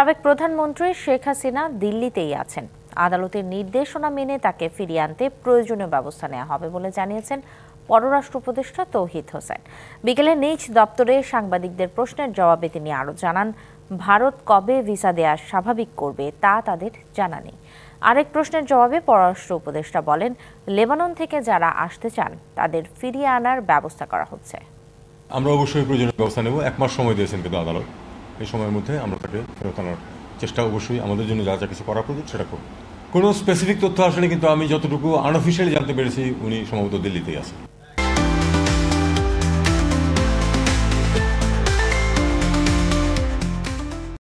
সাবেক প্রধানমন্ত্রী শেখ হাসিনা দিল্লিতেই আছেন। আদালতের নির্দেশনা মেনে তাকে ফিরিয়ে আনতে প্রয়োজনীয় ব্যবস্থা নেওয়া হবে বলে জানিয়েছেন পররাষ্ট্র উপদেষ্টা তৌহিদ হোসেন। বিকেলে নিজ দপ্তরে সাংবাদিকদের প্রশ্নের জবাবে তিনি আরও জানান, ভারত কবে ভিসা দেয়া স্বাভাবিক করবে তা তাদের জানা নেই। আরেক প্রশ্নের জবাবে পররাষ্ট্র উপদেষ্টা বলেন, লেবানন থেকে যারা আসতে চান তাদের ফিরিয়ে আনার ব্যবস্থা করা হচ্ছে। আমরা অবশ্যই প্রয়োজনীয় ব্যবস্থা নেব। 1 মাস সময় দিয়েছেন কিন্তু আদালত, এই সময়ের মধ্যে আমরা তাকে ফেরত আনার চেষ্টা অবশ্যই আমাদের জন্য যা যা কিছু করা প্রয়োজন সেটা করব। কোনো স্পেসিফিক তথ্য আসেনি, কিন্তু আমি যতটুকু আনঅফিশিয়ালি জানতে পেরেছি উনি সম্ভবত দিল্লিতেই আছেন।